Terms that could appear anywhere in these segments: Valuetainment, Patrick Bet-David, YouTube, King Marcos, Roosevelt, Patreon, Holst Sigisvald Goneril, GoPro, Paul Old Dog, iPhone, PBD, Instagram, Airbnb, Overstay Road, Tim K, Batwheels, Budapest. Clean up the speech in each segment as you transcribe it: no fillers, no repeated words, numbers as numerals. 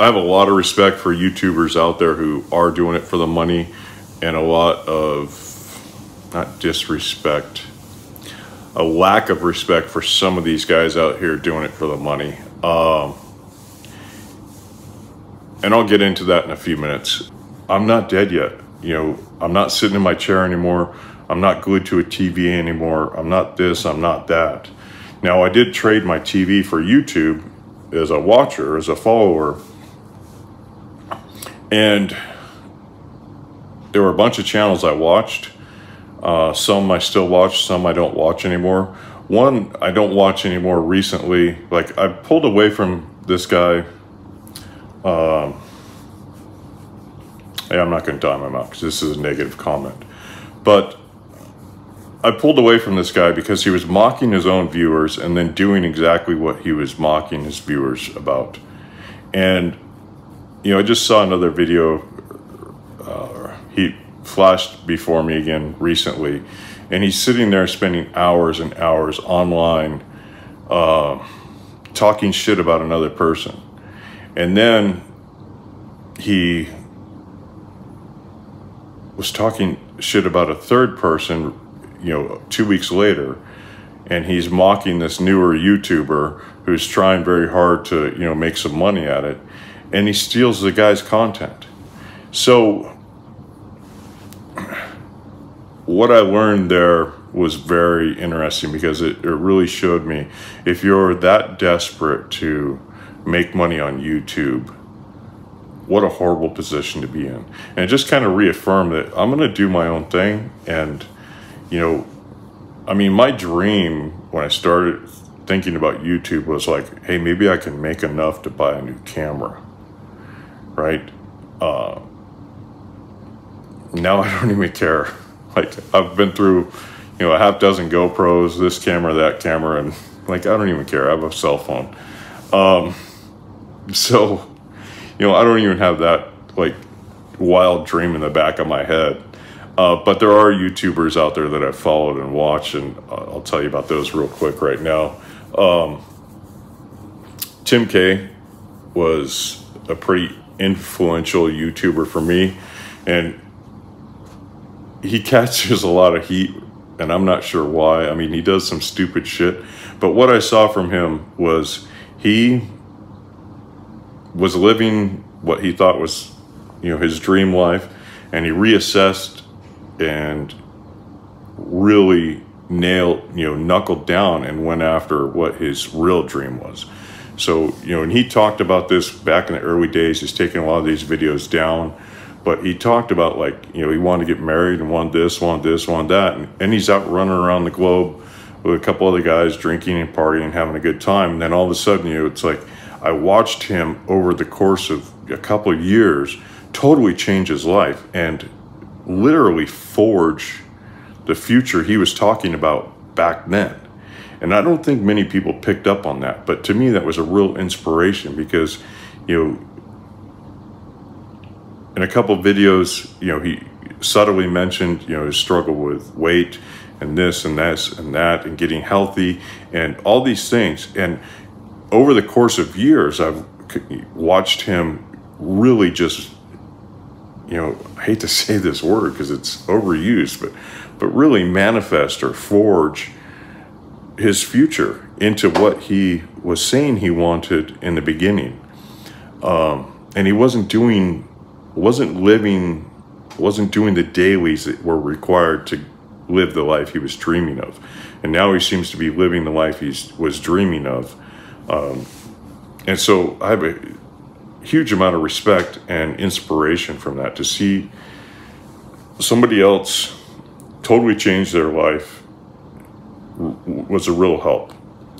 I have a lot of respect for YouTubers out there who are doing it for the money, and a lot of, not disrespect, a lack of respect for some of these guys out here doing it for the money. And I'll get into that in a few minutes. I'm not dead yet. You know, I'm not sitting in my chair anymore. I'm not glued to a TV anymore. I'm not this, I'm not that. Now, I did trade my TV for YouTube as a watcher, as a follower. And there were a bunch of channels I watched. Some I still watch, some I don't watch anymore. One I don't watch anymore recently. Like, I pulled away from this guy. Yeah, I'm not going to time him out because this is a negative comment. But I pulled away from this guy because he was mocking his own viewers and then doing exactly what he was mocking his viewers about. And, you know, I just saw another video. He flashed before me again recently. And he's sitting there spending hours and hours online talking shit about another person. And then he was talking shit about a third person, you know, 2 weeks later, and he's mocking this newer YouTuber who's trying very hard to, you know, make some money at it, and he steals the guy's content. So what I learned there was very interesting because it really showed me, if you're that desperate to make money on YouTube, what a horrible position to be in. And it just kind of reaffirmed that I'm going to do my own thing. And, you know, I mean, my dream when I started thinking about YouTube was like, hey, maybe I can make enough to buy a new camera, right? Now I don't even care. Like, I've been through, you know, a half dozen GoPros, this camera, that camera, and like, I don't even care. I have a cell phone. So, you know, I don't even have that, like, wild dream in the back of my head. But there are YouTubers out there that I've followed and watched, and I'll tell you about those real quick right now. Tim K was a pretty influential YouTuber for me, and he catches a lot of heat, and I'm not sure why. I mean, he does some stupid shit. But what I saw from him was he was living what he thought was, you know, his dream life, and he reassessed and really nailed, you know, knuckled down and went after what his real dream was. So, you know, and he talked about this back in the early days. He's taking a lot of these videos down, but he talked about, like, you know, he wanted to get married and wanted this, wanted this, wanted that, and he's out running around the globe with a couple other guys drinking and partying and having a good time. And then all of a sudden, you know, it's like, I watched him over the course of a couple of years totally change his life and literally forge the future he was talking about back then. And I don't think many people picked up on that, but to me that was a real inspiration because, you know, in a couple of videos, you know, he subtly mentioned, you know, his struggle with weight and this and this and that and getting healthy and all these things. And over the course of years, I've watched him really just, you know, I hate to say this word because it's overused, but really manifest or forge his future into what he was saying he wanted in the beginning. And he wasn't doing the dailies that were required to live the life he was dreaming of. And now he seems to be living the life he was dreaming of. And so I have a huge amount of respect and inspiration from that, to see somebody else totally change their life was a real help.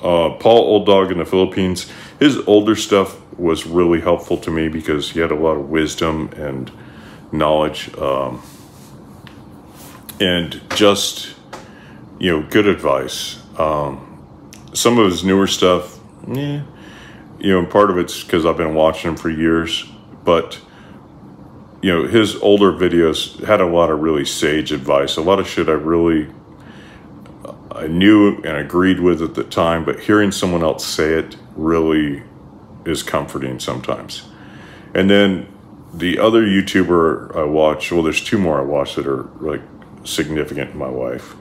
Paul Old Dog in the Philippines, his older stuff was really helpful to me because he had a lot of wisdom and knowledge, and just, you know, good advice. Some of his newer stuff, yeah, you know, and part of it's because I've been watching him for years, but, you know, his older videos had a lot of really sage advice, a lot of shit I knew and agreed with at the time, but hearing someone else say it really is comforting sometimes. And then the other YouTuber I watch, well, there's two more I watch that are like significant in my life.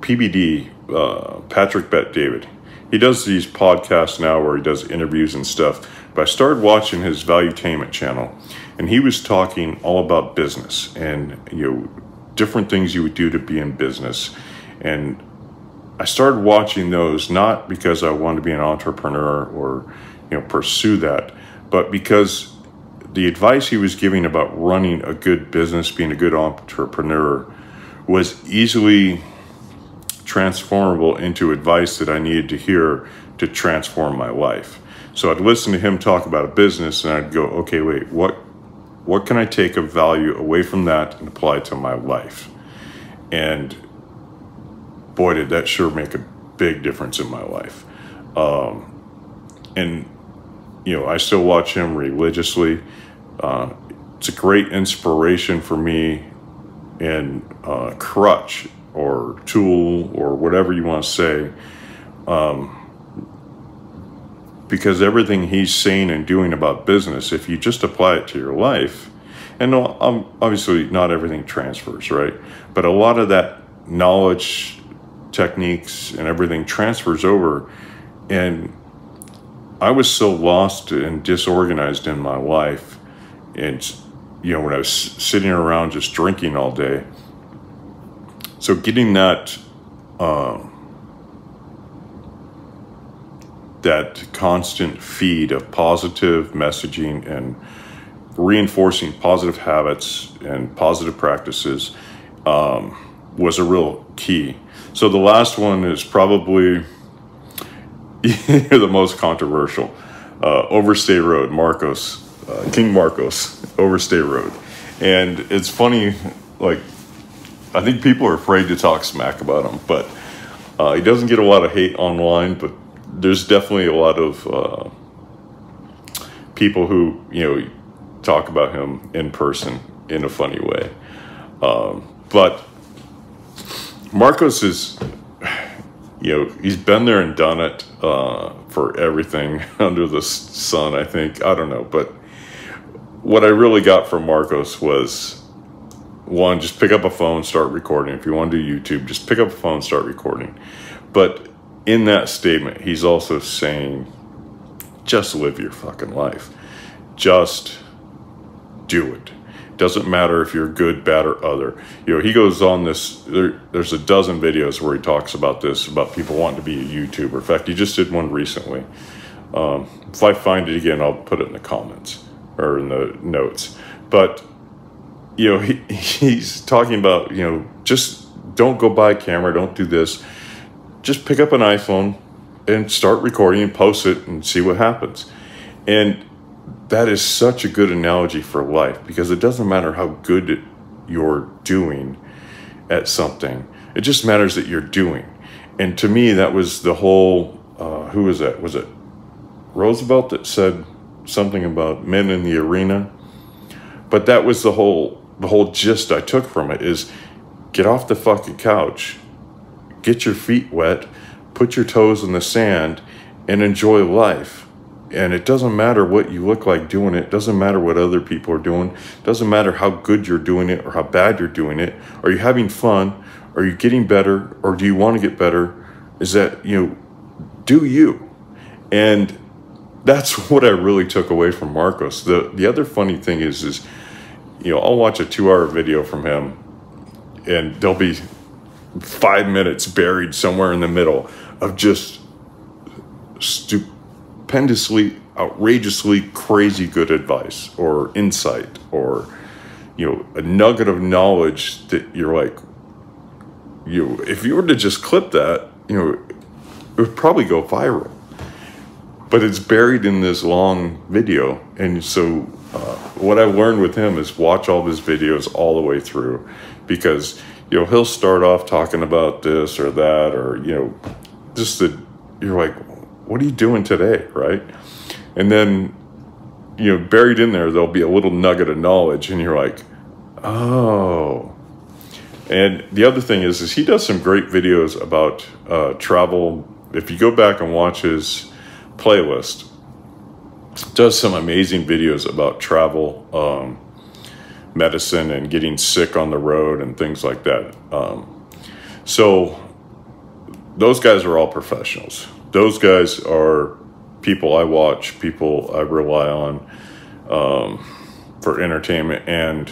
PBD, Patrick Bet-David. He does these podcasts now where he does interviews and stuff. But I started watching his Valuetainment channel, and he was talking all about business and, you know, different things you would do to be in business. And I started watching those not because I wanted to be an entrepreneur or, you know, pursue that, but because the advice he was giving about running a good business, being a good entrepreneur, was easily transformable into advice that I needed to hear to transform my life. So I'd listen to him talk about a business, and I'd go, okay, wait, what can I take of value away from that and apply to my life? And boy, did that sure make a big difference in my life. And, you know, I still watch him religiously. It's a great inspiration for me and crutch or tool or whatever you want to say. Because everything he's saying and doing about business, if you just apply it to your life, and obviously not everything transfers, right? But a lot of that knowledge, techniques, and everything transfers over. And I was so lost and disorganized in my life. And, you know, when I was sitting around just drinking all day. So getting that, that constant feed of positive messaging and reinforcing positive habits and positive practices was a real key. So the last one is probably the most controversial. Overstay Road, Marcos, King Marcos, Overstay Road. And it's funny, like, I think people are afraid to talk smack about him, but he doesn't get a lot of hate online, but there's definitely a lot of people who, you know, talk about him in person in a funny way. But Marcos is, you know, he's been there and done it for everything under the sun, I think. I don't know. But what I really got from Marcos was, one, just pick up a phone, start recording. If you want to do YouTube, just pick up a phone, start recording. But in that statement, he's also saying, just live your fucking life. Just do it. Doesn't matter if you're good, bad, or other. You know, he goes on this, there's a dozen videos where he talks about this, about people wanting to be a YouTuber. In fact, he just did one recently. If I find it again, I'll put it in the comments or in the notes. But, you know, he's talking about, you know, just don't go buy a camera, don't do this. Just pick up an iPhone and start recording and post it and see what happens. And that is such a good analogy for life, because it doesn't matter how good you're doing at something. It just matters that you're doing. And to me, that was the whole, who was that? Was it Roosevelt that said something about men in the arena? But that was the whole gist I took from it is get off the fucking couch, get your feet wet, put your toes in the sand, and enjoy life. And it doesn't matter what you look like doing it. It doesn't matter what other people are doing. It doesn't matter how good you're doing it or how bad you're doing it. Are you having fun? Are you getting better? Or do you want to get better? Is that, you know, do you? And that's what I really took away from Marcos. The other funny thing is, you know, I'll watch a 2-hour video from him, and there'll be 5 minutes buried somewhere in the middle of just stupendously, outrageously crazy good advice or insight or, you know, a nugget of knowledge that you're like, you know, if you were to just clip that, you know, it would probably go viral. But it's buried in this long video. And so what I've learned with him is watch all of his videos all the way through, because, you know, he'll start off talking about this or that, or, you know, just that you're like, what are you doing today, right? And then, you know, buried in there, there'll be a little nugget of knowledge, and you're like, oh. And the other thing is he does some great videos about travel. If you go back and watch his playlist. Does some amazing videos about travel, medicine, and getting sick on the road and things like that. So those guys are all professionals. Those guys are people I watch, people I rely on for entertainment and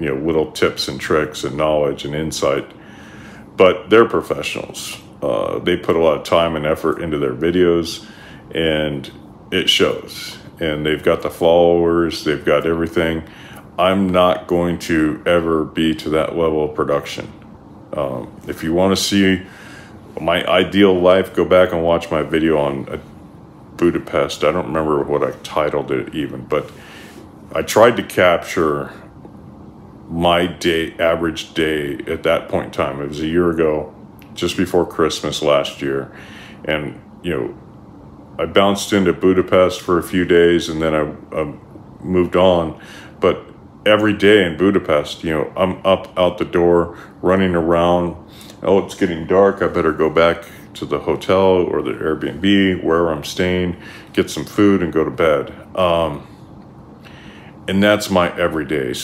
little tips and tricks and knowledge and insight. But they're professionals. They put a lot of time and effort into their videos, and it shows. And they've got the followers, they've got everything. I'm not going to ever be to that level of production. If you want to see my ideal life, go back and watch my video on Budapest. I don't remember what I titled it even, but I tried to capture my day, average day at that point in time. It was a year ago, just before Christmas last year. And, you know, I bounced into Budapest for a few days and then I moved on. But every day in Budapest, you know, I'm up out the door, running around. Oh, it's getting dark. I better go back to the hotel or the Airbnb, wherever I'm staying, get some food and go to bed. And that's my everyday.